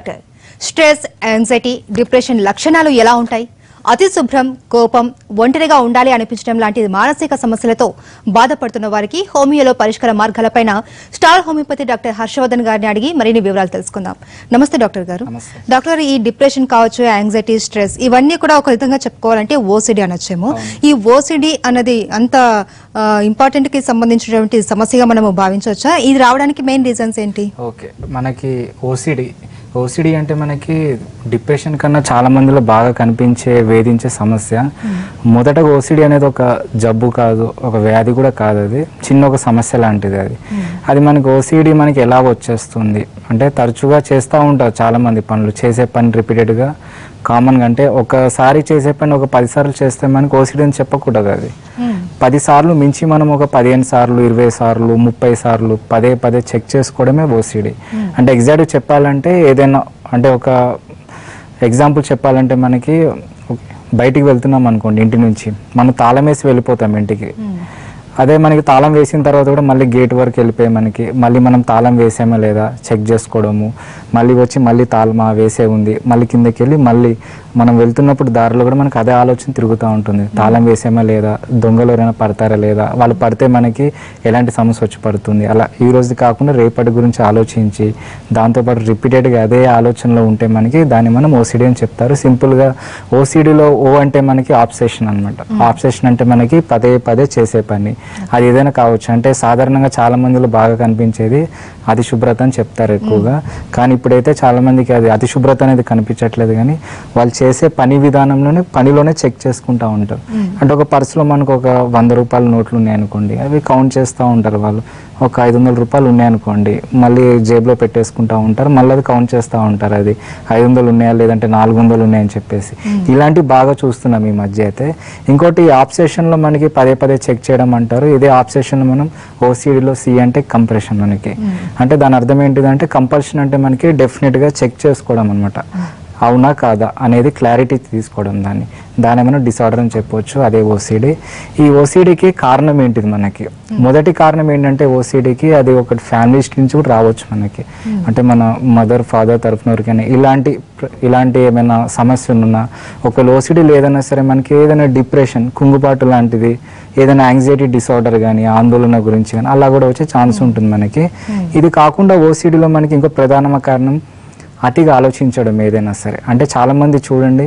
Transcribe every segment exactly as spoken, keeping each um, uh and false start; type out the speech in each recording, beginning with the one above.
occur. Stress, anxiety, depression లక్షణాలు ఎలా ఉంటాయి? అతి శుభ్రం, కోపం, ఒంటరిగా ఉండాలి అనిపించడం లాంటి మానసిక సమస్యలతో బాధపడుతున్న వారికి హోమియోలో పరిష్కార మార్గాలపైన స్టార్ హోమియోపతి డాక్టర్ హర్షవర్ధన్ గారిని అడిగి మరిన్ని వివరాలు తెలుసుకుందాం. నమస్తే డాక్టర్ గారు. డాక్టర్, ఈ డిప్రెషన్ కావచ్చు, యాంగ్జైటీ, స్ట్రెస్ ఇవన్నీ కూడా ఒక విధంగా చెప్పుకోవాలంటే ఓసిడి అనొచ్చేమో. ఈ ఓసిడి అనేది అంత ఇంపార్టెంట్ కి సంబంధించినటువంటి సమస్యగా మనము భావించవచ్చా? ఇది రావడానికి మెయిన్ రీజన్స్ ఏంటి? ఓకే, మనకి ఓసిడి ఓసిడి అంటే మనకి డిప్రెషన్ కన్నా చాలా మందిలో బాగా కనిపించే, వేధించే సమస్య. మొదటగా ఓసిడి అనేది ఒక జబ్బు కాదు, ఒక వ్యాధి కూడా కాదు, అది చిన్న ఒక సమస్య లాంటిది. అది అది మనకి ఓసిడి మనకి ఎలా వచ్చేస్తుంది అంటే తరచుగా చేస్తూ ఉంటారు చాలామంది పనులు, చేసే పని రిపీటెడ్గా కామన్గా. అంటే ఒకసారి చేసే పని ఒక పదిసార్లు చేస్తే మనకి ఓసిడి అని చెప్పకూడదు. అది పది సార్లు మించి మనం ఒక పదిహేను సార్లు, ఇరవై సార్లు, ముప్పై సార్లు పదే పదే చెక్ చేసుకోవడమే ఓసిడి. అంటే ఎగ్జాక్ట్గా చెప్పాలంటే ఏదైనా అంటే ఒక ఎగ్జాంపుల్ చెప్పాలంటే మనకి బయటికి వెళ్తున్నాం అనుకోండి, ఇంటి నుంచి మనం తాళం వేసి వెళ్ళిపోతాం ఇంటికి. అదే మనకి తాళం వేసిన తర్వాత కూడా మళ్ళీ గేట్ వరకు వెళ్ళిపోయి మనకి మళ్ళీ మనం తాళం వేసామా లేదా చెక్ చేసుకోవడము, మళ్ళీ వచ్చి మళ్ళీ తాళమా వేసే ఉంది, మళ్ళీ కిందకి వెళ్ళి మళ్ళీ మనం వెళ్తున్నప్పుడు దారిలో కూడా మనకు అదే ఆలోచన తిరుగుతూ ఉంటుంది, తాళం వేసామా లేదా, దొంగలు ఎవరైనా పడతారా లేదా, వాళ్ళు పడితే మనకి ఎలాంటి సమస్య వచ్చి పడుతుంది, అలా ఈ రోజు కాకుండా రేపటి గురించి ఆలోచించి దాంతోపాటు రిపీటెడ్గా అదే ఆలోచనలో ఉంటే మనకి దాన్ని మనం ఓసిడి అని చెప్తారు. సింపుల్గా ఓసిడిలో ఓ అంటే మనకి ఆబ్సెషన్ అనమాట. ఆబ్సెషన్ అంటే మనకి పదే పదే చేసే పని, అది ఏదైనా కావచ్చు. అంటే సాధారణంగా చాలా మందిలో బాగా కనిపించేది అతిశుభ్రత అని చెప్తారు ఎక్కువగా, కానీ ఇప్పుడైతే చాలా మందికి అది అతిశుభ్రత అనేది కనిపించట్లేదు, కానీ వాళ్ళు చేసే పని విధానంలోనే పనిలోనే చెక్ చేసుకుంటూ ఉంటారు. అంటే ఒక పర్సులో మనకు ఒక వంద రూపాయల నోట్లు ఉన్నాయనుకోండి, అవి కౌంట్ చేస్తూ ఉంటారు వాళ్ళు. ఒక ఐదు వందల రూపాయలు ఉన్నాయనుకోండి, మళ్ళీ జేబులో పెట్టేసుకుంటూ ఉంటారు, మళ్ళీ అది కౌంట్ చేస్తూ ఉంటారు, అది ఐదు వందలు ఉన్నాయా లేదంటే నాలుగు వందలు ఉన్నాయని చెప్పేసి. ఇలాంటివి బాగా చూస్తున్నాం ఈ మధ్య అయితే. ఇంకోటి ఆబ్సెషన్లో మనకి పదే పదే చెక్ చేయడం అంటారు. ఇదే ఆబ్సెషన్ మనం ఓసిడిలో సి అంటే కంప్రెషన్ మనకి. అంటే దాని అర్థం ఏంటిదంటే కంపల్షన్ అంటే మనకి డెఫినెట్గా చెక్ చేసుకోవడం అనమాట, అవునా కాదా అనేది క్లారిటీ తీసుకోవడం. దాన్ని దాన్ని మనం డిసార్డర్ అని చెప్పవచ్చు, అదే ఓసిడి. ఈ ఓసిడికి కారణం ఏంటిది మనకి? మొదటి కారణం ఏంటంటే ఓసిడికి అది ఒక ఫ్యామిలీ నుంచి కూడా రావచ్చు మనకి. అంటే మన మదర్ ఫాదర్ తరఫున ఎవరికైనా ఇలాంటి ఇలాంటి ఏమైనా సమస్యలు ఉన్నా, ఒకవేళ ఓసిడి లేదన్నా సరే మనకి ఏదైనా డిప్రెషన్, కుంగుబాటు లాంటిది, ఏదైనా యాంగ్జైటీ డిసార్డర్ కానీ, ఆందోళన గురించి కానీ అలా కూడా వచ్చే ఛాన్స్ ఉంటుంది మనకి. ఇది కాకుండా ఓసిడిలో మనకి ఇంకో ప్రధాన కారణం అతిగా ఆలోచించడం ఏదైనా సరే. అంటే చాలామంది చూడండి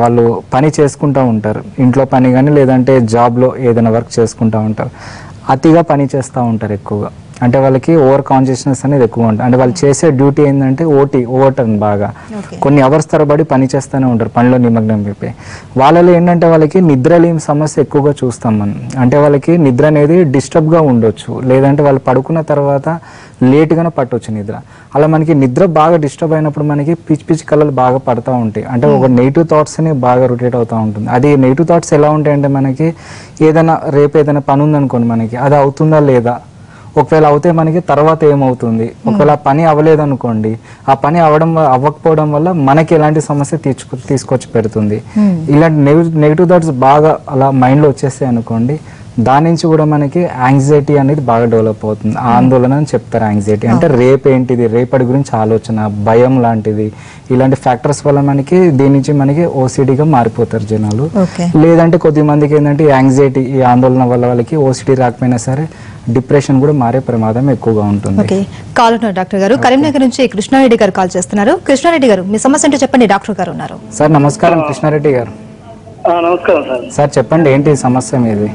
వాళ్ళు పని చేసుకుంటూ ఉంటారు, ఇంట్లో పని కానీ లేదంటే జాబ్లో ఏదైనా వర్క్ చేసుకుంటూ ఉంటారు, అతిగా పని చేస్తూ ఉంటారు ఎక్కువగా. అంటే వాళ్ళకి ఓవర్ కాన్షియస్నెస్ అనేది ఎక్కువ ఉంటుంది. అంటే వాళ్ళు చేసే డ్యూటీ ఏంటంటే ఓటీ ఓవర్ టర్న్ బాగా కొన్ని అవర్స్ తరబడి పని చేస్తూనే ఉంటారు, పనిలో నిమగ్నం అయిపోయి. వాళ్ళలో ఏంటంటే వాళ్ళకి నిద్ర లేని సమస్య ఎక్కువగా చూస్తాం మనం. అంటే వాళ్ళకి నిద్ర అనేది డిస్టర్బ్గా ఉండొచ్చు, లేదంటే వాళ్ళు పడుకున్న తర్వాత లేట్గానే పట్టవచ్చు నిద్ర. అలా మనకి నిద్ర బాగా డిస్టర్బ్ అయినప్పుడు మనకి పిచ్చి పిచ్చి కళలు బాగా పడుతూ ఉంటాయి. అంటే ఒక నెగిటివ్ థాట్స్ అనేవి బాగా రొటేట్ అవుతూ ఉంటుంది. అది నెగిటివ్ థాట్స్ ఎలా ఉంటాయంటే మనకి ఏదైనా రేపు ఏదైనా పని ఉందనుకోండి మనకి, అది అవుతుందా లేదా, ఒకవేళ అవుతే మనకి తర్వాత ఏమవుతుంది, ఒకవేళ పని అవ్వలేదనుకోండి ఆ పని అవ్వడం అవ్వకపోవడం వల్ల మనకి ఎలాంటి సమస్య తీసుకు తీసుకొచ్చి పెడుతుంది, ఇలాంటి నెగిటివ్ థాట్స్ బాగా అలా మైండ్లో వచ్చేస్తాయి అనుకోండి. దాని నుంచి కూడా మనకి యాంగ్జైటీ అనేది బాగా డెవలప్ అవుతుంది. ఆందోళన అని చెప్తారు యాంగ్జైటీ అంటే, రేపేంటిది, రేపటి గురించి ఆలోచన, భయం లాంటిది, ఇలాంటి ఫ్యాక్టర్స్ వల్ల మనకి దీని నుంచి మనకి ఓసిడీగా మారిపోతారు జనాలు. లేదంటే కొద్ది మందికి ఏంటంటే యాంగ్జైటీ, ఈ ఆందోళన వల్ల వాళ్ళకి ఓసిడీ రాకపోయినా సరే డిప్రెషన్ కూడా మారే ప్రమాదం ఎక్కువగా ఉంటుంది. కాల్ ఉన్నారు డాక్టర్ గారు. కరీంనగర్ నుంచి కృష్ణారెడ్డి గారు కాల్ చేస్తున్నారు. కృష్ణారెడ్డి గారు, మీ సమస్య అంటే చెప్పండి, డాక్టర్ గారు ఉన్నారు. సార్ నమస్కారం కృష్ణారెడ్డి గారు. నమస్కారం సార్. సార్ చెప్పండి, ఏంటి సమస్య మీది?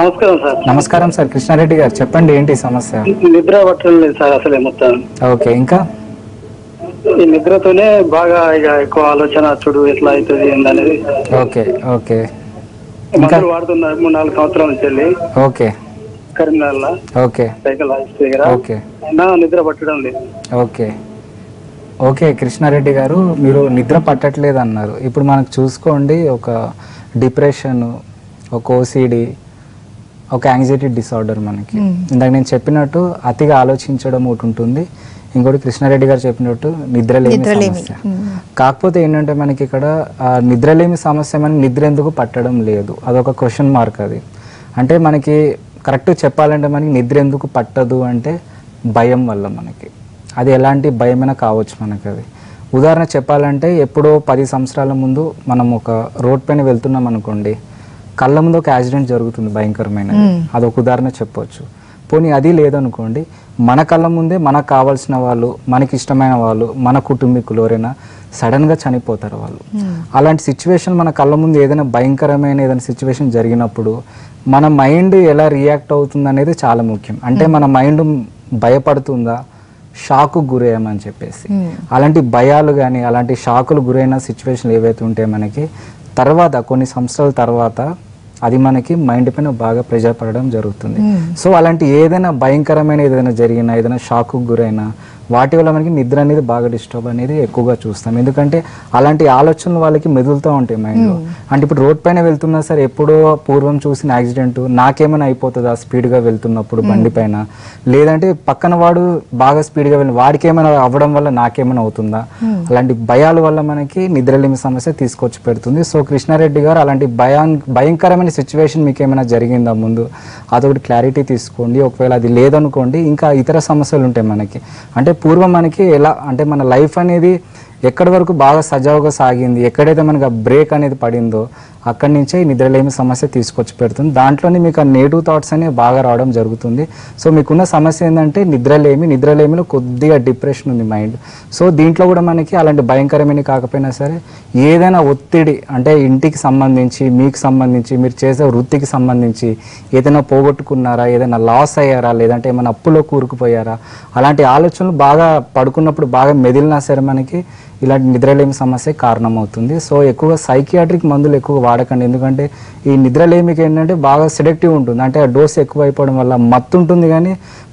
నమస్కారం సార్. నమస్కారం సార్. కృష్ణారెడ్డి గారు చెప్పండి, ఏంటి సమస్య? నిద్ర పట్టడం లేదు సార్ అసలే మొత్తం. ఓకే, ఇంకా ఈ నిద్రతోనే బాగా ఇక ఎక్కువ ఆలోచన, చూడు ఎట్లా అవుతుంది అనేది. ఓకే ఓకే, మందులు వాడుతున్నారు మూడు నాలుగు సంవత్సరాల నుంచి వెళ్ళి. ఓకే, కరీంనగర్లో. ఓకే, సైకిల్ హాస్పిటల్ దగ్గర. ఓకే, నా నిద్ర పట్టడం లేదు. ఓకే ఓకే కృష్ణారెడ్డి గారు, మీరు నిద్ర పట్టట్లేదు అన్నారు. ఇప్పుడు మనకు చూసుకోండి, ఒక డిప్రెషన్, ఒక ఓసిడి, ఒక యాంగ్జైటీ డిసార్డర్ మనకి. ఇందాక నేను చెప్పినట్టు అతిగా ఆలోచించడం ఒకటి ఉంటుంది, ఇంకోటి కృష్ణారెడ్డి గారు చెప్పినట్టు నిద్రలేమి సమస్య. కాకపోతే ఏంటంటే మనకి ఇక్కడ నిద్రలేమి సమస్య, మనకి నిద్ర ఎందుకు పట్టడం లేదు అదొక క్వశ్చన్ మార్క్. అది అంటే మనకి కరెక్ట్ చెప్పాలంటే మనకి నిద్ర ఎందుకు పట్టదు అంటే భయం వల్ల మనకి అది ఎలాంటి భయమైనా కావచ్చు మనకి. అది ఉదాహరణ చెప్పాలంటే ఎప్పుడో పది సంవత్సరాల ముందు మనం ఒక రోడ్ పైన వెళ్తున్నాం అనుకోండి, కళ్ళ ముందు ఒక యాక్సిడెంట్ జరుగుతుంది భయంకరమైనది, అదొక ఉదాహరణ చెప్పవచ్చు. పోనీ అది లేదనుకోండి, మన కళ్ళ ముందే మనకు కావాల్సిన వాళ్ళు, మనకి ఇష్టమైన వాళ్ళు, మన కుటుంబీకులు ఎవరైనా సడన్గా చనిపోతారు వాళ్ళు. అలాంటి సిచ్యువేషన్ మన కళ్ళ ముందు ఏదైనా భయంకరమైన ఏదైనా సిచ్యువేషన్ జరిగినప్పుడు మన మైండ్ ఎలా రియాక్ట్ అవుతుంది అనేది చాలా ముఖ్యం. అంటే మన మైండ్ భయపడుతుందా, షాకు గురయ్యామని చెప్పేసి అలాంటి భయాలు కానీ అలాంటి షాకులు గురైన సిచ్యువేషన్లు ఏవైతే ఉంటాయో మనకి తర్వాత కొన్ని సంవత్సరాల తర్వాత అది మనకి మైండ్ పైన బాగా ప్రెజర్ పడడం జరుగుతుంది. సో అలాంటి ఏదైనా భయంకరమైన ఏదైనా జరిగినా ఏదైనా షాకు గురైనా వాటి వల్ల మనకి నిద్ర అనేది బాగా డిస్టర్బ్ అనేది ఎక్కువగా చూస్తాం. ఎందుకంటే అలాంటి ఆలోచనలు వాళ్ళకి మెదులుతూ ఉంటాయి మైండ్లో. అంటే ఇప్పుడు రోడ్ పైన వెళ్తున్నా సరే ఎప్పుడో పూర్వం చూసిన యాక్సిడెంట్ నాకేమైనా అయిపోతుందా స్పీడ్గా వెళ్తున్నప్పుడు బండి పైన, లేదంటే పక్కన వాడు బాగా స్పీడ్గా వెళ్ళి వాడికి ఏమైనా అవ్వడం వల్ల నాకేమైనా అవుతుందా, అలాంటి భయాల వల్ల మనకి నిద్రలేమి సమస్య తీసుకొచ్చి పెడుతుంది. సో కృష్ణారెడ్డి గారు అలాంటి భయా భయంకరమైన సిచ్యువేషన్ మీకు ఏమైనా జరిగిందా ముందు అదొకటి క్లారిటీ తీసుకోండి. ఒకవేళ అది లేదనుకోండి ఇంకా ఇతర సమస్యలు ఉంటాయి మనకి. అంటే పూర్వం మనకి ఎలా అంటే మన లైఫ్ అనేది ఎక్కడి వరకు బాగా సజావుగా సాగింది, ఎక్కడైతే మనకు ఆ బ్రేక్ అనేది పడిందో అక్కడి నుంచే నిద్రలేమి సమస్య తీసుకొచ్చి పెడుతుంది. దాంట్లోనే మీకు ఆ నెగిటివ్ థాట్స్ అనేవి బాగా రావడం జరుగుతుంది. సో మీకున్న సమస్య ఏంటంటే నిద్రలేమి, నిద్రలేమిలో కొద్దిగా డిప్రెషన్ ఉంది మైండ్. సో దీంట్లో కూడా మనకి అలాంటి భయంకరమైన కాకపోయినా సరే ఏదైనా ఒత్తిడి అంటే ఇంటికి సంబంధించి, మీకు సంబంధించి, మీరు చేసే వృత్తికి సంబంధించి ఏదైనా పోగొట్టుకున్నారా, ఏదైనా లాస్ అయ్యారా, లేదంటే ఏమైనా అప్పులో కూరుకుపోయారా, అలాంటి ఆలోచనలు బాగా పడుకున్నప్పుడు బాగా మెదిలినా సరే మనకి ఇలాంటి నిద్రలేమి సమస్య కారణమవుతుంది. సో ఎక్కువగా సైకియాట్రిక్ మందులు ఎక్కువ వాడకండి. ఎందుకంటే ఈ నిద్రలేమికి ఏంటంటే బాగా సెడక్టివ్ ఉంటుంది, అంటే ఆ డోస్ ఎక్కువ అయిపోవడం వల్ల మత్తు ఉంటుంది కానీ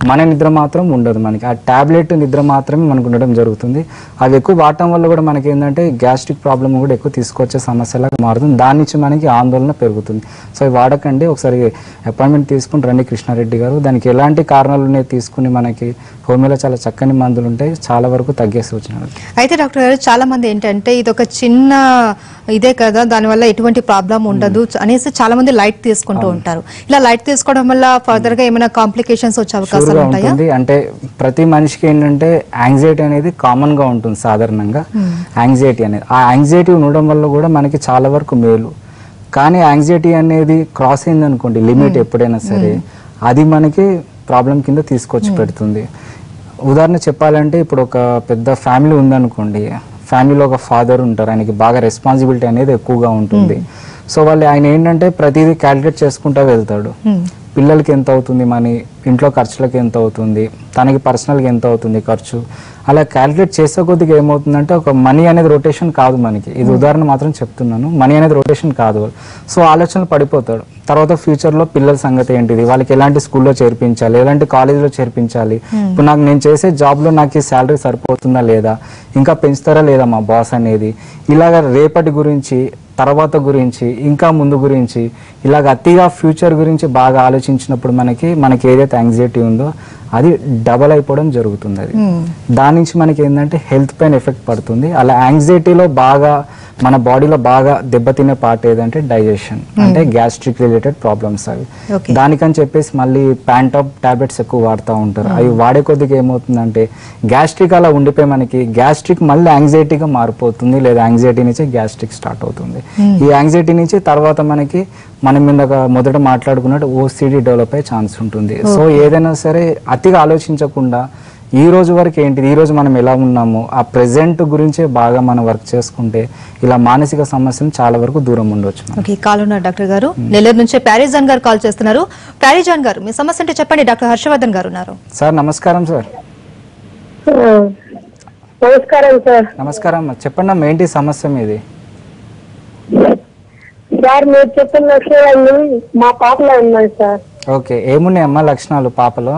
మన నిద్ర మాత్రం ఉండదు మనకి. ఆ ట్యాబ్లెట్ నిద్ర మాత్రమే మనకు ఉండడం జరుగుతుంది. అవి ఎక్కువ వాడటం వల్ల కూడా మనకి ఏంటంటే గ్యాస్ట్రిక్ ప్రాబ్లమ్ కూడా ఎక్కువ తీసుకొచ్చే సమస్యలాగా మారుతుంది. దాని నుంచి మనకి ఆందోళన పెరుగుతుంది. సో ఇవి వాడకండి. ఒకసారి అపాయింట్మెంట్ తీసుకుని రండి కృష్ణారెడ్డి గారు. దానికి ఎలాంటి కారణాలు ఉన్నాయి తీసుకుని మనకి హోమియోలో చాలా చక్కని మందులు ఉంటాయి, చాలా వరకు తగ్గే సూచనలు. అయితే డాక్టర్ గారు చాలా మంది ఏంటంటే ఇది ఒక చిన్న ఇదే కదా దానివల్ల ఎటువంటి ప్రాబ్లం ఉండదు అనేసి చాలా మంది లైట్ తీసుకుంటూ ఉంటారు. ఇలా లైట్ తీసుకోవడం వల్ల ఫర్దర్ గా ఏమైనా కాంప్లికేషన్స్ వచ్చే అవకాశాలు ఉంటాయి. అంటే ప్రతి మనిషికి ఏంటంటే యాంగ్జైటీ అనేది కామన్ గా ఉంటుంది సాధారణంగా. యాంగ్జైటీ అనేది ఆ యాంగ్జైటీ ఉండడం వల్ల కూడా మనకి చాలా వరకు మేలు, కానీ యాంగ్జైటీ అనేది క్రాస్ అయింది అనుకోండి లిమిట్ ఎప్పుడైనా సరే అది మనకి ప్రాబ్లం కింద తీసుకొచ్చి పెడుతుంది. ఉదాహరణ చెప్పాలంటే ఇప్పుడు ఒక పెద్ద ఫ్యామిలీ ఉందనుకోండి, ఫ్యామిలీలో ఒక ఫాదర్ ఉంటారు, ఆయనకి బాగా రెస్పాన్సిబిలిటీ అనేది ఎక్కువగా ఉంటుంది. సో వాళ్ళు ఆయన ఏంటంటే ప్రతిదీ క్యాలిక్యులేట్ చేసుకుంటూ వెళ్తాడు. పిల్లలకి ఎంత అవుతుంది మనీ, ఇంట్లో ఖర్చులకు ఎంత అవుతుంది, తనకి పర్సనల్గా ఎంత అవుతుంది ఖర్చు, అలా క్యాలిక్యులేట్ చేసే కొద్దిగా ఏమవుతుందంటే ఒక మనీ అనేది రొటేషన్ కాదు మనకి. ఇది ఉదాహరణ మాత్రం చెప్తున్నాను, మనీ అనేది రొటేషన్ కాదు. సో ఆలోచనలు పడిపోతాడు. తర్వాత ఫ్యూచర్లో పిల్లల సంగతి ఏంటిది, వాళ్ళకి ఎలాంటి స్కూల్లో చేర్పించాలి, ఎలాంటి కాలేజీలో చేర్పించాలి, ఇప్పుడు నాకు నేను చేసే జాబ్లో నాకు ఈ శాలరీ సరిపోతుందా లేదా, ఇంకా పెంచుతారా లేదా మా బాస్ అనేది, ఇలాగ రేపటి గురించి, తర్వాత గురించి, ఇంకా ముందు గురించి, ఇలాగ అతిగా ఫ్యూచర్ గురించి బాగా ఆలోచించినప్పుడు మనకి మనకి ఏదైతే యాంగ్జైటీ ఉందో అది డబల్ అయిపోవడం జరుగుతుంది. అది దాని నుంచి మనకి ఏంటంటే హెల్త్ పైన ఎఫెక్ట్ పడుతుంది. అలా యాంగ్జైటీలో బాగా మన బాడీలో బాగా దెబ్బతినే పార్ట్ ఏదంటే డైజెషన్, అంటే గ్యాస్ట్రిక్ రిలేటెడ్ ప్రాబ్లమ్స్. అవి దానికని చెప్పేసి మళ్ళీ ప్యాంటాప్ టాబ్లెట్స్ ఎక్కువ వాడుతూ ఉంటారు. అవి వాడే కొద్దిగా ఏమవుతుందంటే గ్యాస్ట్రిక్ అలా ఉండిపోయి మనకి గ్యాస్ట్రిక్ మళ్ళీ యాంగ్జైటీగా మారిపోతుంది, లేదా యాంగ్జైటీ నుంచి గ్యాస్ట్రిక్ స్టార్ట్ అవుతుంది. ఈ యాంగ్జైటీ నుంచి తర్వాత మనకి మనం ఇందాక మొదట మాట్లాడుకున్నట్టు ఓసిడి డెవలప్ అయ్యే ఛాన్స్ ఉంటుంది. సో ఏదైనా సరే అతిగా ఆలోచించకుండా ఈ రోజు వరకు ఏంటిది, ఈ రోజు మనం ఎలా ఉన్నాము, ఆ ప్రెజెంట్ గురించే బాగా మనం వర్క్ చేసుకుంటే ఇలా మానసిక సమస్యలు చాలా వరకు దూరం ఉండొచ్చు. ఓకే, కాల్ ఉన్నారు డాక్టర్ గారు నెల్లూరు నుంచి ప్యారిజాన్ గారు కాల్ చేస్తున్నారు. ప్యారిజాన్ గారు మీ సమస్య అంటే చెప్పండి. డాక్టర్ హర్షవర్ధన్ గారు ఉన్నారు. సార్ నమస్కారం. సార్ నమస్కారం. సార్ నమస్కారం. చెప్పండి అమ్మ, ఏంటి సమస్య మీది? సార్ మీరు చెప్పిన లక్షణాలు మా పాపలో ఉన్నాయి సార్. ఓకే, ఏమున్నాయమ్మా లక్షణాలు పాపలో?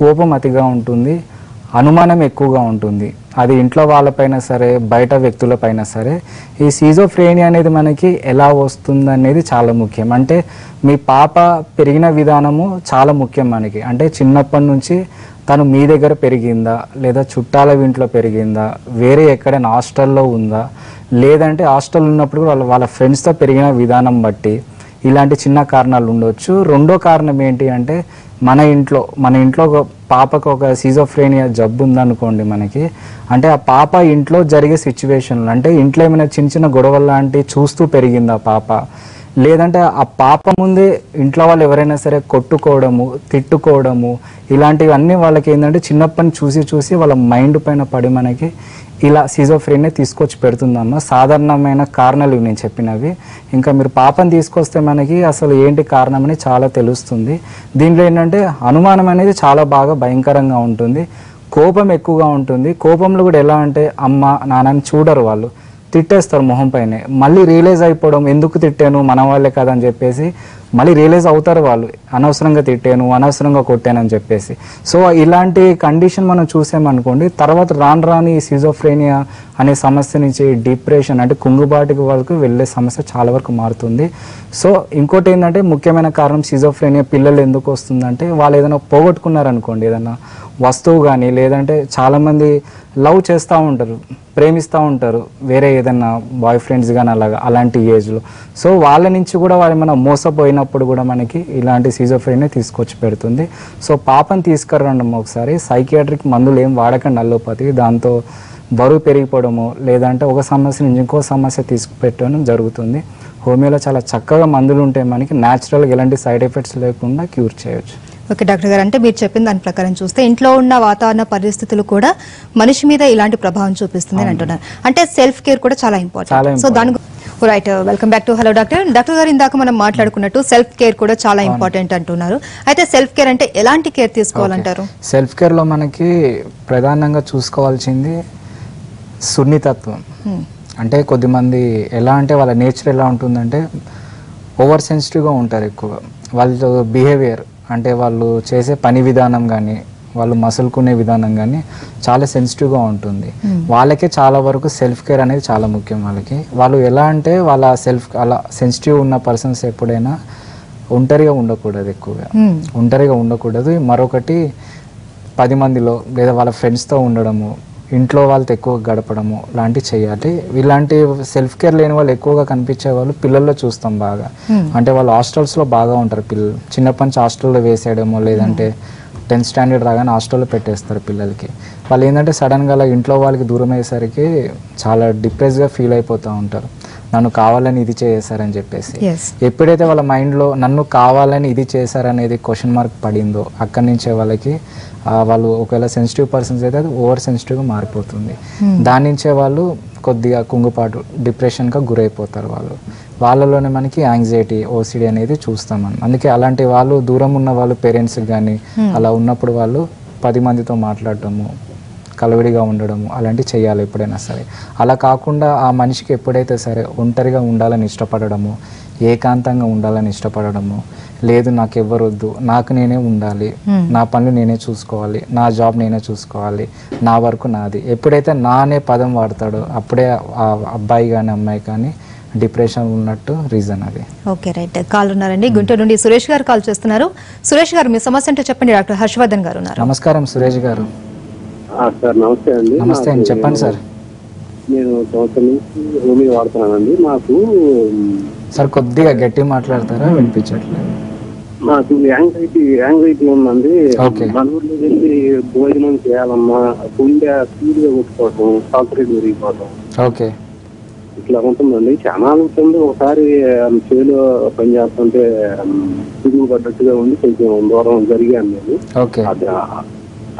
కోపం అతిగా ఉంటుంది, అనుమానం ఎక్కువగా ఉంటుంది. అది ఇంట్లో వాళ్ళపైన సరే బయట వ్యక్తులపైన సరే. ఈ సిజోఫ్రేనియా అనేది మనకి ఎలా వస్తుందనేది చాలా ముఖ్యం. అంటే మీ పాప పెరిగిన విధానము చాలా ముఖ్యం మనకి. అంటే చిన్నప్పటి నుంచి తను మీ దగ్గర పెరిగిందా, లేదా చుట్టాల ఇంట్లో పెరిగిందా, వేరే ఎక్కడైనా హాస్టల్లో ఉందా, లేదంటే హాస్టల్ ఉన్నప్పుడు వాళ్ళ వాళ్ళ ఫ్రెండ్స్తో పెరిగిన విధానం బట్టి ఇలాంటి చిన్న కారణాలు ఉండొచ్చు. రెండో కారణం ఏంటి అంటే మన ఇంట్లో మన ఇంట్లో పాపకు ఒక సిజోఫ్రేనియా జబ్బు ఉందనుకోండి మనకి, అంటే ఆ పాప ఇంట్లో జరిగే సిచ్యువేషన్లు, అంటే ఇంట్లో ఏమైనా చిన్న చిన్న గొడవలు లాంటివి చూస్తూ పెరిగింది ఆ పాప, లేదంటే ఆ పాప ముందే ఇంట్లో వాళ్ళు ఎవరైనా సరే కొట్టుకోవడము తిట్టుకోవడము ఇలాంటివన్నీ వాళ్ళకి ఏంటంటే చిన్నప్పని చూసి చూసి వాళ్ళ మైండ్ పైన పడి మనకి ఇలా సిజోఫ్రేనియా తీసుకొచ్చి పెడుతుందమ్మా. సాధారణమైన కారణాలు నేను చెప్పినవి. ఇంకా మీరు పాపను తీసుకొస్తే మనకి అసలు ఏంటి కారణం అని చాలా తెలుస్తుంది. దీంట్లో ఏంటంటే అనుమానం అనేది చాలా బాగా భయంకరంగా ఉంటుంది, కోపం ఎక్కువగా ఉంటుంది. కోపంలో కూడా ఎలా అంటే అమ్మ నాన్నని చూడరు, వాళ్ళు తిట్టేస్తారు మొహం పైనే. మళ్ళీ రియలైజ్ అయిపోవడం ఎందుకు తిట్టాను మన వాళ్ళే కదా అని చెప్పేసి మళ్ళీ రియలైజ్ అవుతారు వాళ్ళు, అనవసరంగా తిట్టాను అనవసరంగా కొట్టానని చెప్పేసి. సో ఇలాంటి కండిషన్ మనం చూసామనుకోండి తర్వాత రాను రాని సిజోఫ్రేనియా అనే సమస్య నుంచి డిప్రెషన్ అంటే కుంగుబాటుకి వరకు వెళ్ళే సమస్య చాలా వరకు మారుతుంది. సో ఇంకోటి ఏంటంటే ముఖ్యమైన కారణం సిజోఫ్రేనియా పిల్లలు ఎందుకు వస్తుందంటే వాళ్ళు ఏదైనా పోగొట్టుకున్నారనుకోండి, ఏదైనా వస్తువు కానీ, లేదంటే చాలామంది లవ్ చేస్తూ ఉంటారు ప్రేమిస్తూ ఉంటారు వేరే ఏదైనా బాయ్ ఫ్రెండ్స్ కానీ అలాగా అలాంటి ఏజ్లో. సో వాళ్ళ నుంచి కూడా వాళ్ళు ఏమైనా మోసపోయినప్పుడు కూడా మనకి ఇలాంటి సిజోఫ్రేనియా తీసుకొచ్చి పెడుతుంది. సో పాపను తీసుకురండమ్మ ఒకసారి, సైకియాట్రిక్ మందులు ఏం వాడకండి అలోపతి, దాంతో బరువు పెరిగిపోవడము లేదంటే ఒక సమస్య నుంచి ఇంకో సమస్య తీసుకుపెట్టడం జరుగుతుంది. హోమియోలో చాలా చక్కగా మందులు ఉంటాయి మనకి, న్యాచురల్గా ఎలాంటి సైడ్ ఎఫెక్ట్స్ లేకుండా క్యూర్ చేయవచ్చు. ఓకే డాక్టర్ గారు, అంటే మీరు చెప్పిన దాని ప్రకారం చూస్తే ఇంట్లో ఉన్న వాతావరణ పరిస్థితులు కూడా మనిషి మీద ఇలాంటి ప్రభావం చూపిస్తుంది అని అంటున్నారు. అంటే సెల్ఫ్ కేర్ కూడా చాలా ఇంపార్టెంట్. సో దాని right, welcome back to hello doctor. Doctor గారు ఇందాక మనం మాట్లాడుకున్నట్టు సెల్ఫ్ కేర్ కూడా చాలా ఇంపార్టెంట్ అంటున్నారు. అయితే సెల్ఫ్ కేర్ అంటే ఎలాంటి కేర్ తీసుకోవాలంటారు? సెల్ఫ్ కేర్లో మనకి ప్రధానంగా చూసుకోవాల్సింది సున్నితత్వం. అంటే కొద్దిమంది ఎలా అంటే వాళ్ళ నేచర్ ఎలా ఉంటుందంటే ఓవర్ సెన్సిటివ్గా ఉంటారు ఎక్కువ. వాళ్ళ బిహేవియర్ అంటే వాళ్ళు చేసే పని విధానం కానీ వాళ్ళు మసులుకునే విధానం కానీ చాలా సెన్సిటివ్గా ఉంటుంది. వాళ్ళకే చాలా వరకు సెల్ఫ్ కేర్ అనేది చాలా ముఖ్యం వాళ్ళకి. వాళ్ళు ఎలా అంటే వాళ్ళ సెల్ఫ్ అలా సెన్సిటివ్ ఉన్న పర్సన్స్ ఎప్పుడైనా ఒంటరిగా ఉండకూడదు, ఎక్కువగా ఒంటరిగా ఉండకూడదు. మరొకటి పది మందిలో లేదా వాళ్ళ ఫ్రెండ్స్తో ఉండడము, ఇంట్లో వాళ్ళతో ఎక్కువ గడపడము లాంటివి చేయాలి. ఇలాంటి సెల్ఫ్ కేర్ లేని వాళ్ళు ఎక్కువగా కనిపించే వాళ్ళు పిల్లల్లో చూస్తాం బాగా. అంటే వాళ్ళు హాస్టల్స్లో బాగా ఉంటారు పిల్లలు, చిన్నప్పటి నుంచి హాస్టల్లో వేసేయడము, లేదంటే టెన్త్ స్టాండర్డ్ రాగానే హాస్టల్లో పెట్టేస్తారు పిల్లలకి. వాళ్ళు ఏంటంటే సడన్గా అలా ఇంట్లో వాళ్ళకి దూరం అయ్యేసరికి చాలా డిప్రెస్గా ఫీల్ అయిపోతూ ఉంటారు. నన్ను కావాలని ఇది చేశారని చెప్పేసి ఎప్పుడైతే వాళ్ళ మైండ్లో నన్ను కావాలని ఇది చేశారనేది క్వశ్చన్ మార్క్ పడిందో అక్కడి నుంచే వాళ్ళకి వాళ్ళు ఒకవేళ సెన్సిటివ్ పర్సన్స్ అయితే అది ఓవర్ సెన్సిటివ్గా మారిపోతుంది. దాని నుంచే వాళ్ళు కొద్దిగా కుంగుపాటు డిప్రెషన్గా గురైపోతారు. వాళ్ళు వాళ్ళలోనే మనకి యాంగ్జైటీ ఓసిడి అనేది చూస్తాం మనం. అందుకే అలాంటి వాళ్ళు దూరం ఉన్న వాళ్ళు పేరెంట్స్కి కానీ అలా ఉన్నప్పుడు వాళ్ళు పది మందితో మాట్లాడటము, కలవిడిగా ఉండడము అలాంటివి చేయాలి ఎప్పుడైనా సరే. అలా కాకుండా ఆ మనిషికి ఎప్పుడైతే సరే ఒంటరిగా ఉండాలని ఇష్టపడడము, ఏకాంతంగా ఉండాలని ఇష్టపడడము, లేదు నాకు ఎవ్వరొద్దు నాకు నేనే ఉండాలి, నా పనులు నేనే చూసుకోవాలి, నా జాబ్ నేనే చూసుకోవాలి, నా వరకు నాది, ఎప్పుడైతే నా అనే పదం వాడతాడో అప్పుడే ఆ అబ్బాయి కానీ అమ్మాయి కానీ డిప్రెషన్ ఉన్నట్టు రీజన్ అది. ఓకే రైట్, కాల్ ఉన్నారండి గుంటూరు నుండి సురేష్ గారు కాల్ చేస్తున్నారు. సురేష్ గారు మీ సమస్య అంటే చెప్పండి, డాక్టర్ హర్షవర్ధన్ గారు ఉన్నారు. నమస్కారం సురేష్ గారు. సార్ నమస్తే అండి. నమస్తే అండి, చెప్పండి సార్. నేను సంవత్సరం నుంచి హోమియో వాడుతున్నానండి. నాకు సార్ కొద్దిగా గట్టిగా మాట్లాడతారా, వినిపించట్లేదు. నాకు యాంగ్జైటీ యాంగ్జైటీ ఉందండి. మనూరులో చెప్పి భోజనం చేయాలమ్మా గుండె స్పీడ్గా కొట్టుకోవటం, కాన్సన్ట్రేట్ పెరిగిపోవటం, ఓకే ఇట్లా ఉంటుందండి. చాలా ఉంటుంది. ఒకసారి చేలో పని చేస్తుంటే తిరుగు పడ్డట్టుగా ఉండి కొంచెం దూరం జరిగాను నేను.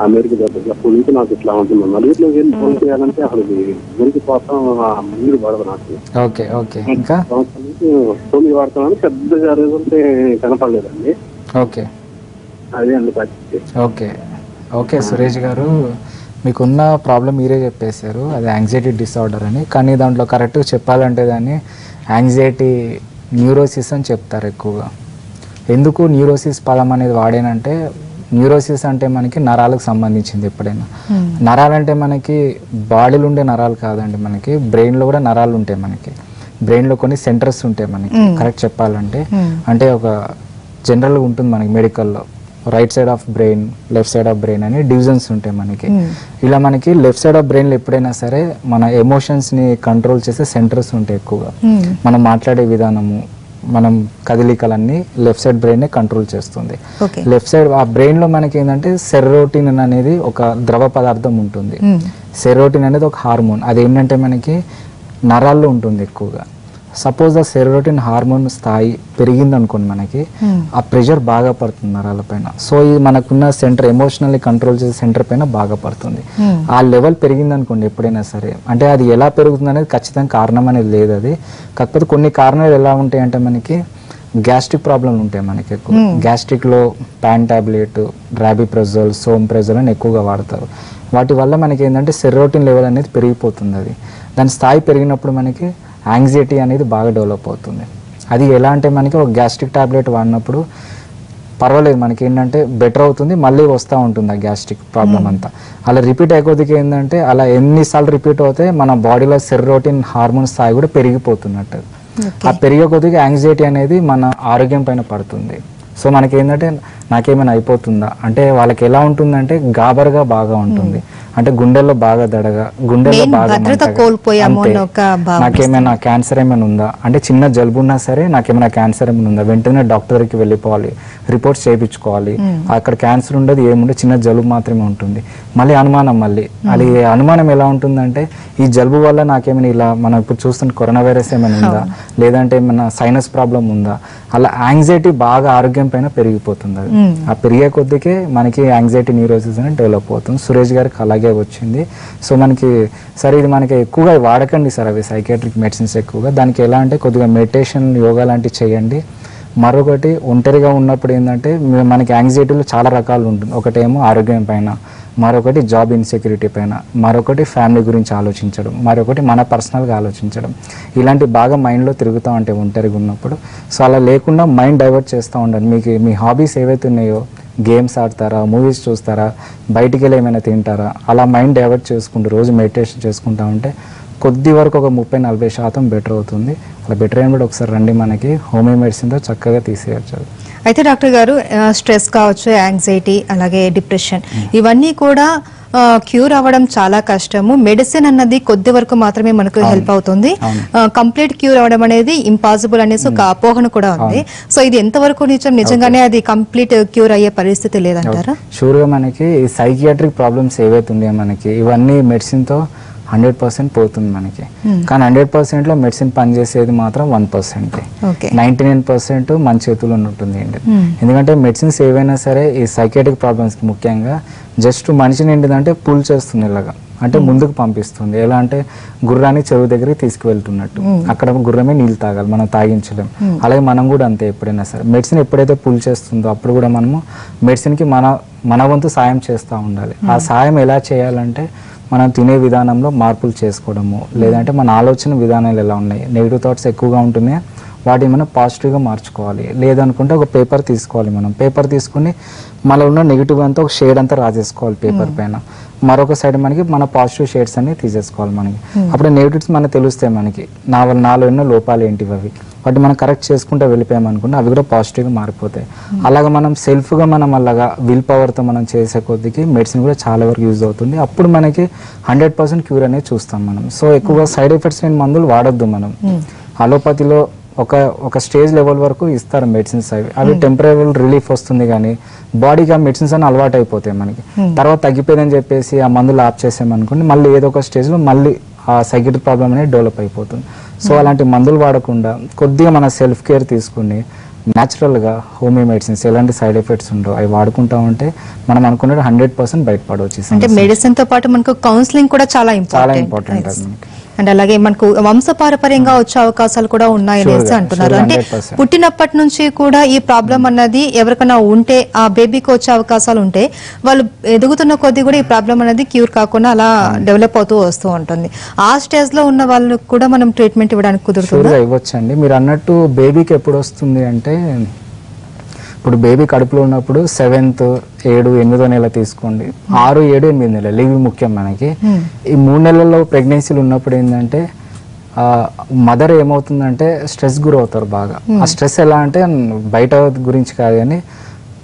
అమెరికా దగ్గరప్పుడు నుంచి నాకు ఇట్లా ఉంటుంది. నలుగురిలో వెళ్ళి ఫోన్ చేయాలంటే అసలు మురికి కోసం ముందు పడదు నాకు. సంవత్సరం నుంచి ఫోన్ వాడుతున్నాను, పెద్దగా రిజల్ట్ కనపడలేదండి. ఓకే అదే అండి పరిస్థితి. ఓకే ఓకే సురేష్ గారు, మీకున్న ప్రాబ్లం మీరే చెప్పేశారు, అది యాంగ్జైటీ డిసార్డర్ అని. కానీ దాంట్లో కరెక్ట్గా చెప్పాలంటే దాన్ని యాంగ్జైటీ న్యూరోసిస్ అని చెప్తారు ఎక్కువగా. ఎందుకు న్యూరోసిస్ పదం అనేది వాడేనంటే న్యూరోసిస్ అంటే మనకి నరాలకు సంబంధించింది. ఎప్పుడైనా నరాలంటే మనకి బాడీలో ఉండే నరాలు కాదండి, మనకి బ్రెయిన్లో కూడా నరాలు ఉంటాయి. మనకి బ్రెయిన్లో కొన్ని సెంటర్స్ ఉంటాయి మనకి. కరెక్ట్ చెప్పాలంటే అంటే ఒక జనరల్గా ఉంటుంది మనకి మెడికల్లో right side of brain, left side of brain అని డివిజన్స్ ఉంటాయి మనకి. ఇలా మనకి లెఫ్ట్ సైడ్ ఆఫ్ బ్రెయిన్లో ఎప్పుడైనా సరే మన ఎమోషన్స్ని కంట్రోల్ చేసే సెంటర్స్ ఉంటాయి ఎక్కువగా. మనం మాట్లాడే విధానము, మనం కదలికలన్నీ లెఫ్ట్ సైడ్ బ్రెయిన్ కంట్రోల్ చేస్తుంది. లెఫ్ట్ సైడ్ ఆ బ్రెయిన్లో మనకి ఏంటంటే సెరోటిన్ అనేది ఒక ద్రవ పదార్థం ఉంటుంది. సెరోటిన్ అనేది ఒక హార్మోన్. అది ఏంటంటే మనకి నరాల్లో ఉంటుంది ఎక్కువగా. సపోజ్ ఆ సెరోటిన్ హార్మోన్ స్థాయి పెరిగింది అనుకోండి, మనకి ఆ ప్రెషర్ బాగా పడుతుంది నరాల పైన. సో ఇది మనకున్న సెంటర్, ఎమోషనల్లీ కంట్రోల్ చేసే సెంటర్ పైన బాగా పడుతుంది. ఆ లెవెల్ పెరిగింది అనుకోండి ఎప్పుడైనా సరే, అంటే అది ఎలా పెరుగుతుంది అనేది ఖచ్చితంగా కారణం అనేది లేదు. అది కాకపోతే కొన్ని కారణాలు ఎలా ఉంటాయి అంటే మనకి గ్యాస్ట్రిక్ ప్రాబ్లం ఉంటాయి మనకి ఎక్కువ. గ్యాస్ట్రిక్లో ప్యాన్ టాబ్లెట్, రాబిప్రజోల్, సోంప్రజోల్ అని ఎక్కువగా వాడతారు. వాటి వల్ల మనకి ఏంటంటే సెరోటిన్ లెవెల్ అనేది పెరిగిపోతుంది. అది దాని స్థాయి పెరిగినప్పుడు మనకి యాంగ్జైటీ అనేది బాగా డెవలప్ అవుతుంది. అది ఎలా అంటే మనకి ఒక గ్యాస్ట్రిక్ టాబ్లెట్ వాడినప్పుడు పర్వాలేదు మనకి ఏంటంటే బెటర్ అవుతుంది, మళ్ళీ వస్తూ ఉంటుంది ఆ గ్యాస్ట్రిక్ ప్రాబ్లం అంతా. అలా రిపీట్ అయిపోతుంది. ఏంటంటే అలా ఎన్నిసార్లు రిపీట్ అవుతే మన బాడీలో సెరోటిన్ హార్మోన్ స్థాయి కూడా పెరిగిపోతున్నట్టు. ఆ పెరిగే కొద్దిగా యాంగ్జైటీ అనేది మన ఆరోగ్యం పైన పడుతుంది. సో మనకి ఏంటంటే నాకేమైనా అయిపోతుందా అంటే వాళ్ళకి ఎలా ఉంటుందంటే గాబరగా బాగా ఉంటుంది. అంటే గుండెల్లో బాగా దడగా, గుండెల్లో బాగా నాకేమైనా క్యాన్సర్ ఏమైనా ఉందా అంటే చిన్న జలుబు ఉన్నా సరే నాకేమైనా క్యాన్సర్ ఏమైనా ఉందా వెంటనే డాక్టర్కి వెళ్ళిపోవాలి, రిపోర్ట్స్ చేయించుకోవాలి. అక్కడ క్యాన్సర్ ఉండదు, ఏముండదు, చిన్న జలుబు మాత్రమే ఉంటుంది. మళ్ళీ అనుమానం, మళ్ళీ అది అనుమానం ఎలా ఉంటుందంటే ఈ జలుబు వల్ల నాకేమైనా ఇలా మనం ఇప్పుడు చూస్తున్న కరోనా వైరస్ ఏమైనా ఉందా, లేదంటే ఏమైనా సైనస్ ప్రాబ్లం ఉందా, అలా యాంగ్జైటీ బాగా ఆరోగ్యం పైన పెరిగిపోతుంది. అది ఆ పెరిగే కొద్దికే మనకి యాంగ్జైటీ న్యూరోసిస్ అనేది డెవలప్ అవుతుంది. సురేష్ గారికి అలాగే వచ్చింది. సో మనకి సరే ఇది మనకి ఎక్కువగా వాడకండి సార్ అవి సైకియాట్రిక్ మెడిసిన్స్ ఎక్కువగా. దానికి ఎలా అంటే కొద్దిగా మెడిటేషన్, యోగా లాంటివి చేయండి. మరొకటి ఒంటరిగా ఉన్నప్పుడు ఏంటంటే మనకి యాంగ్జైటీలో చాలా రకాలు ఉంటుంది. ఒకటేమో ఆరోగ్యం పైన, మరొకటి జాబ్ ఇన్సెక్యూరిటీ పైన, మరొకటి ఫ్యామిలీ గురించి ఆలోచించడం, మరొకటి మన పర్సనల్గా ఆలోచించడం, ఇలాంటి బాగా మైండ్లో తిరుగుతూ ఉంటే ఒంటరిగా ఉన్నప్పుడు. సో అలా లేకుండా మైండ్ డైవర్ట్ చేస్తూ ఉండండి. మీకు మీ హాబీస్ ఏవైతే ఉన్నాయో, గేమ్స్ ఆడతారా, మూవీస్ చూస్తారా, బయటికి వెళ్ళి ఏమైనా తింటారా, అలా మైండ్ డైవర్ట్ చేసుకుంటూ రోజు మెడిటేషన్ చేసుకుంటూ ఉంటే కొద్ది వరకు ఒక ముప్పై నలభై శాతం బెటర్ అవుతుంది. అలా బెటర్ అయిన కూడా ఒకసారి రండి, మనకి హోమియో మెడిసిన్తో చక్కగా తీసేయచ్చు. అయితే డాక్టర్ గారు స్ట్రెస్ కావచ్చు, యాంగ్జైటీ, అలాగే డిప్రెషన్, ఇవన్నీ కూడా క్యూర్ అవ్వడం చాలా కష్టము. మెడిసిన్ అన్నది కొద్ది వరకు మాత్రమే మనకు హెల్ప్ అవుతుంది. కంప్లీట్ క్యూర్ అవ్వడం అనేది ఇంపాసిబుల్ అనేసి ఒక అపోహన కూడా ఉంది. సో ఇది ఎంతవరకు నిజం? నిజంగానే అది కంప్లీట్ క్యూర్ అయ్యే పరిస్థితి లేదంటారా? షూర్ గా మనకి సైకియాట్రిక్ ప్రాబ్లమ్స్ ఏవైతే ఉన్నాయో మనకి ఇవన్నీ మెడిసిన్ తో హండ్రెడ్ పర్సెంట్ పోతుంది మనకి. కానీ హండ్రెడ్ పర్సెంట్లో మెడిసిన్ పనిచేసేది మాత్రం one percent ninety nine percent మన చేతుల్లో ఉంటుంది. ఎందుకంటే మెడిసిన్స్ ఏవైనా సరే ఈ సైకియాట్రిక్ ప్రాబ్లమ్స్కి ముఖ్యంగా జస్ట్ మనిషిని ఏంటిదంటే పుల్ చేస్తుంది ఇలాగా, అంటే ముందుకు పంపిస్తుంది. ఎలా అంటే గుర్రాన్ని చెరువు దగ్గరికి తీసుకువెళ్తున్నట్టు, అక్కడ గుర్రమే నీళ్ళు తాగాలి, మనం తాగించలేం. అలాగే మనం కూడా అంతే. ఎప్పుడైనా సరే మెడిసిన్ ఎప్పుడైతే పుల్ చేస్తుందో అప్పుడు కూడా మనము మెడిసిన్కి మన మన వంతు సాయం చేస్తూ ఉండాలి. ఆ సాయం ఎలా చేయాలంటే మనం తినే విధానంలో మార్పులు చేసుకోవడము, లేదంటే మన ఆలోచన విధానాలు ఎలా ఉన్నాయి, నెగిటివ్ థాట్స్ ఎక్కువగా ఉంటున్నాయి వాటిని మనం పాజిటివ్గా మార్చుకోవాలి. లేదనుకుంటే ఒక పేపర్ తీసుకోవాలి మనం. పేపర్ తీసుకుని మనలో ఉన్న నెగిటివ్ అంతా ఒక షేడ్ అంతా రాసేసుకోవాలి పేపర్ పైన. మరొక సైడ్ మనకి మన పాజిటివ్ షేడ్స్ అనేవి తీసేసుకోవాలి మనకి. అప్పుడు నెగిటివ్స్ మనకు తెలుస్తాయి మనకి, నా నాలో ఉన్న లోపాలు ఏంటివి అవి, వాటి మనం కరెక్ట్ చేసుకుంటూ వెళ్ళిపోయామనుకుంటే అవి కూడా పాజిటివ్గా మారిపోతాయి. అలాగే మనం సెల్ఫ్గా మనం అలాగా విల్ పవర్తో మనం చేసే కొద్దికి మెడిసిన్ కూడా చాలా వరకు యూజ్ అవుతుంది. అప్పుడు మనకి హండ్రెడ్ పర్సెంట్ క్యూర్ అనేది చూస్తాం మనం. సో ఎక్కువగా సైడ్ ఎఫెక్ట్స్ లేని మందులు వాడొద్దు మనం. అలోపతిలో ఒక ఒక స్టేజ్ లెవెల్ వరకు ఇస్తారు మెడిసిన్స్. అవి అవి టెంపరీ రిలీఫ్ వస్తుంది, కానీ బాడీకి ఆ మెడిసిన్స్ అని అలవాటు అయిపోతాయి మనకి. తర్వాత తగ్గిపోయిందని చెప్పేసి ఆ మందులు ఆఫ్ చేసామనుకోండి మళ్ళీ ఏదో ఒక స్టేజ్లో మళ్ళీ ఆ సైకియాట్రిక్ ప్రాబ్లం అనేది డెవలప్ అయిపోతుంది. సో అలాంటి మందులు వాడకుండా కొద్దిగా మన సెల్ఫ్ కేర్ తీసుకుని న్యాచురల్గా హోమియో మెడిసిన్స్ ఎలాంటి సైడ్ ఎఫెక్ట్స్ ఉండవు అవి వాడుకుంటా ఉంటే మనం అనుకున్నట్టు హండ్రెడ్ పర్సెంట్ బయటపడవచ్చు. అంటే మెడిసిన్తో పాటు మనకు కౌన్సిలింగ్ కూడా చాలా చాలా ఇంపార్టెంట్. అండ్ అలాగే మనకు వంశపారపర్యంగా వచ్చే అవకాశాలు కూడా ఉన్నాయి అనేసి అంటున్నారు. అంటే పుట్టినప్పటి నుంచి కూడా ఈ ప్రాబ్లం అన్నది ఎవరికైనా ఉంటే ఆ బేబీకి వచ్చే అవకాశాలు ఉంటే వాళ్ళు ఎదుగుతున్న కొద్దీ కూడా ఈ ప్రాబ్లం అనేది క్యూర్ కాకుండా అలా డెవలప్ అవుతూ వస్తూ ఉంటుంది. ఆ స్టేజ్ లో ఉన్న వాళ్ళకి కూడా మనం ట్రీట్మెంట్ ఇవ్వడానికి కుదురుతుంది ఇవ్వచ్చండి. మీరు అన్నట్టు బేబీకి ఎప్పుడు వస్తుంది అంటే ఇప్పుడు బేబీ కడుపులో ఉన్నప్పుడు సెవెంత్ ఏడు ఎనిమిదో నెల తీసుకోండి, ఆరు ఏడు ఎనిమిది నెలలు ఇవి ముఖ్యం మనకి. ఈ మూడు నెలల్లో ప్రెగ్నెన్సీలు ఉన్నప్పుడు ఏంటంటే మదర్ ఏమవుతుందంటే స్ట్రెస్ గురవుతారు బాగా. ఆ స్ట్రెస్ ఎలా అంటే బయట గురించి కాదు కానీ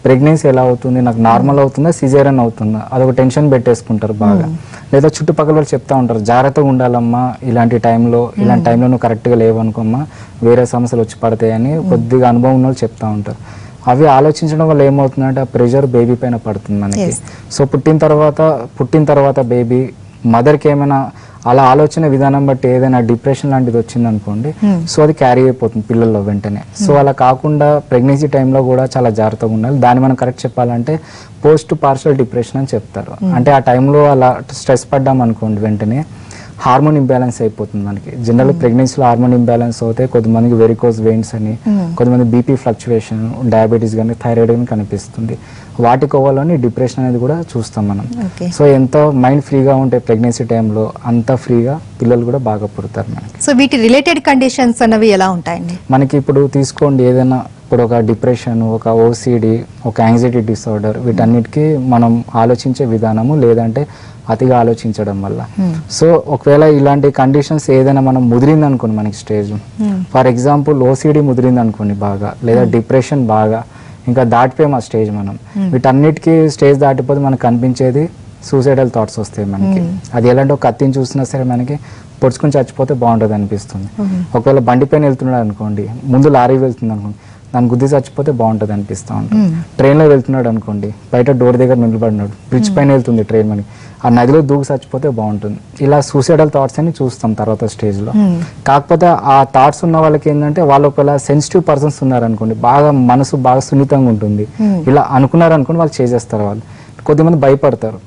ప్రెగ్నెన్సీ ఎలా అవుతుంది, నాకు నార్మల్ అవుతుందా సిజేరియన్ అవుతుందా అదొక టెన్షన్ పెట్టేసుకుంటారు బాగా. లేదా చుట్టుపక్కల వాళ్ళు చెప్తా ఉంటారు జాగ్రత్తగా ఉండాలమ్మా ఇలాంటి టైంలో, ఇలాంటి టైంలో నువ్వు కరెక్ట్గా లేవనుకోమ్మా వేరే సమస్యలు వచ్చి పడతాయని కొద్దిగా అనుభవం ఉన్న వాళ్ళు చెప్తా ఉంటారు. అవి ఆలోచించడం వల్ల ఏమవుతుందంటే ఆ ప్రెషర్ బేబీ పైన పడుతుంది మనకి. సో పుట్టిన తర్వాత పుట్టిన తర్వాత బేబీ మదర్కి ఏమైనా అలా ఆలోచన విధానం బట్టి ఏదైనా డిప్రెషన్ లాంటిది వచ్చిందనుకోండి, సో అది క్యారీ అయిపోతుంది పిల్లల్లో వెంటనే. సో అలా కాకుండా ప్రెగ్నెన్సీ టైంలో కూడా చాలా జాగ్రత్తగా ఉండాలి. దాన్ని మనం కరెక్ట్ చెప్పాలంటే పోస్ట్ పార్షల్ డిప్రెషన్ అని చెప్తారు. అంటే ఆ టైంలో అలా స్ట్రెస్ పడ్డాం అనుకోండి వెంటనే హార్మోన్ ఇంబ్యాలెన్స్ అయిపోతుంది మనకి. జనరల్ ప్రెగ్నెన్సీలో హార్మోన్ ఇంబ్యాలెన్స్ అయితే కొంతమందికి వెరికోస్ వెయిన్స్ అని, కొంతమంది బీపీ ఫ్లక్చువేషన్, డయాబెటీస్ కానీ థైరాయిడ్ కానీ కనిపిస్తుంది. వాటికోవాలని డిప్రెషన్ అనేది కూడా చూస్తాం మనం. సో ఎంతో మైండ్ ఫ్రీగా ఉంటే ప్రెగ్నెన్సీ టైంలో అంత ఫ్రీగా పిల్లలు కూడా బాగా పుడతారు మనకి. సో వీటి రిలేటెడ్ కండిషన్స్ అనేవి ఎలా ఉంటాయండి మనకి? ఇప్పుడు తీసుకోండి ఏదైనా, ఇప్పుడు ఒక డిప్రెషన్, ఒక ఓసిడి, ఒక యాంగ్జైటీ డిసార్డర్, వీటన్నిటికీ మనం ఆలోచించే విధానము లేదంటే అతిగా ఆలోచించడం వల్ల. సో ఒకవేళ ఇలాంటి కండిషన్స్ ఏదైనా మనం ముదిరింది అనుకోండి మనకి స్టేజ్, ఫర్ ఎగ్జాంపుల్ ఓసిడి ముదిరింది అనుకోండి బాగా, లేదా డిప్రెషన్ బాగా ఇంకా దాటిపోయాం ఆ స్టేజ్ మనం, వీటన్నిటికీ స్టేజ్ దాటిపోతే మనకు కనిపించేది సూసైడల్ థాట్స్ వస్తాయి మనకి. అది ఎలాంటి ఒక కత్తిని చూసినా సరే మనకి పొడుచుకుని చచ్చిపోతే బాగుంటుంది అనిపిస్తుంది. ఒకవేళ బండి పైన వెళ్తున్నాడు అనుకోండి, ముందు లారీ వెళ్తుంది అనుకోండి, దాని గుద్ది చచ్చిపోతే బాగుంటుంది అనిపిస్తూ ఉంటుంది. ట్రైన్లో వెళ్తున్నాడు అనుకోండి, బయట డోర్ దగ్గర నిలబడినాడు, బ్రిడ్జ్ పైన వెళ్తుంది ట్రైన్ అని, ఆ నదిలో దూకి చచ్చిపోతే బాగుంటుంది. ఇలా సూసైడల్ థాట్స్ అని చూస్తాం తర్వాత స్టేజ్లో. కాకపోతే ఆ థాట్స్ ఉన్న వాళ్ళకి ఏంటంటే వాళ్ళు ఒకవేళ సెన్సిటివ్ పర్సన్స్ ఉన్నారనుకోండి, బాగా మనసు బాగా సున్నితంగా ఉంటుంది, ఇలా అనుకున్నారనుకోండి వాళ్ళు చేసేస్తారు. వాళ్ళు కొద్దిమంది భయపడతారు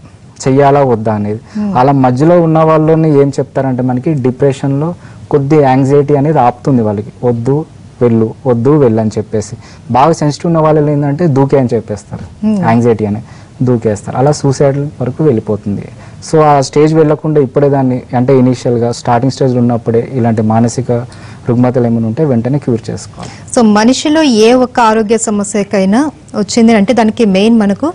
చెయ్యాలా వద్దా అనేది. అలా మధ్యలో ఉన్న వాళ్ళని ఏం చెప్తారంటే మనకి డిప్రెషన్లో కొద్ది యాంగ్జైటీ అనేది ఆపుతుంది వాళ్ళకి, వద్దు వెళ్ళు వద్దు వెళ్ళు అని చెప్పేసి. బాగా సెన్సిటివ్ ఉన్న వాళ్ళు ఏంటంటే దూకే అని చెప్పేస్తారు, యాంగ్జైటీ అని దూకేస్తారు, అలా సూసైడ్ వరకు వెళ్ళిపోతుంది. సో ఆ స్టేజ్ వెళ్ళకుండా ఇప్పుడే దాన్ని అంటే ఇనీషియల్గా స్టార్టింగ్ స్టేజ్లో ఉన్నప్పుడే ఇలాంటి మానసిక రుగ్మతలు ఏమైనా ఉంటే వెంటనే క్యూర్ చేసుకోవాలి. సో మనిషిలో ఏ ఒక్క ఆరోగ్య సమస్యకైనా వచ్చింది అంటే దానికి మెయిన్ మనకు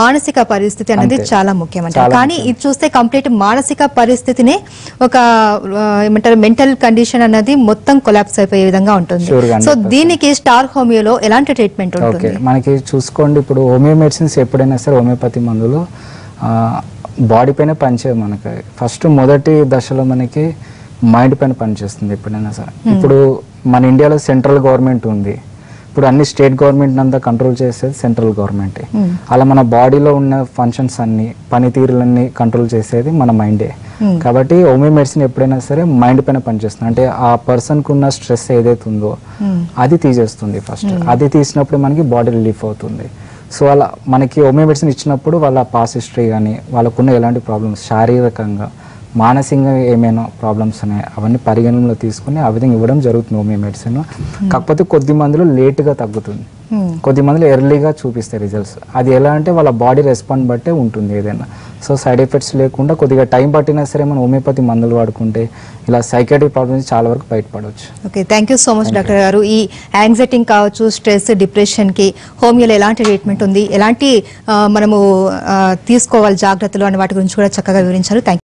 మానసిక పరిస్థితి అనేది చాలా ముఖ్యమంటారు. కానీ ఇది చూస్తే కంప్లీట్ మానసిక పరిస్థితినే ఒక ఏమంటారు మెంటల్ కండిషన్ అనేది మొత్తం కొలాప్స్ అయిపోయే విధంగా ఉంటుంది. సో దీనికి స్టార్ హోమియోలో ఎలాంటి ట్రీట్మెంట్ ఉంటుంది మనకి? చూసుకోండి ఇప్పుడు హోమియో మెడిసిన్స్ ఎప్పుడైనా సరే హోమియోపతి మందులు బాడీ పైన పనిచేయదు మనకి. ఫస్ట్ మొదటి దశలో మనకి మైండ్ పైన పనిచేస్తుంది ఎప్పుడైనా సరే. ఇప్పుడు మన ఇండియాలో సెంట్రల్ గవర్నమెంట్ ఉంది, ఇప్పుడు అన్ని స్టేట్ గవర్నమెంట్ అంతా కంట్రోల్ చేసేది సెంట్రల్ గవర్నమెంట్. అలా మన బాడీలో ఉన్న ఫంక్షన్స్ అన్ని పనితీరులన్నీ కంట్రోల్ చేసేది మన మైండే. కాబట్టి హోమియో మెడిసిన్ ఎప్పుడైనా సరే మైండ్ పైన పనిచేస్తుంది అంటే ఆ పర్సన్కి ఉన్న స్ట్రెస్ ఏదైతే ఉందో అది తీసేస్తుంది ఫస్ట్. అది తీసినప్పుడు మనకి బాడీ రిలీఫ్ అవుతుంది. సో అలా మనకి హోమియో మెడిసిన్ ఇచ్చినప్పుడు వాళ్ళ పాస్ట్ హిస్టరీ కానీ వాళ్ళకున్న ఎలాంటి ప్రాబ్లమ్స్ శారీరకంగా మానసికంగా ఏమైనా ప్రాబ్లమ్స్ ఉన్నాయి అవన్నీ పరిగణనలో తీసుకుని ఆ విధంగా ఇవ్వడం జరుగుతుంది హోమియో మెడిసిన్. కాకపోతే కొద్ది మందిలో లేట్గా తగ్గుతుంది, కొద్ది మందిలో ఎర్లీగా చూపిస్తాయి రిజల్ట్స్. అది ఎలా అంటే వాళ్ళ బాడీ రెస్పాండ్ బట్టే ఉంటుంది ఏదైనా. సో సైడ్ ఎఫెక్ట్స్ లేకుండా కొద్దిగా టైం పట్టినా సరే మనం హోమియోపతి మందులు వాడుకుంటే ఇలా సైకియాట్రిక్ ప్రాబ్లమ్స్ చాలా వరకు బయటపడవచ్చు. Okay, thank you so much doctor గారు. ఈ యాంగ్జైటీ కావచ్చు, స్ట్రెస్, డిప్రెషన్కి హోమియోలో ఎలాంటి ట్రీట్మెంట్ ఉంది, ఎలాంటి మనము తీసుకోవాలి జాగ్రత్తలు అనే వాటి గురించి కూడా చక్కగా వివరించారు. Thank you.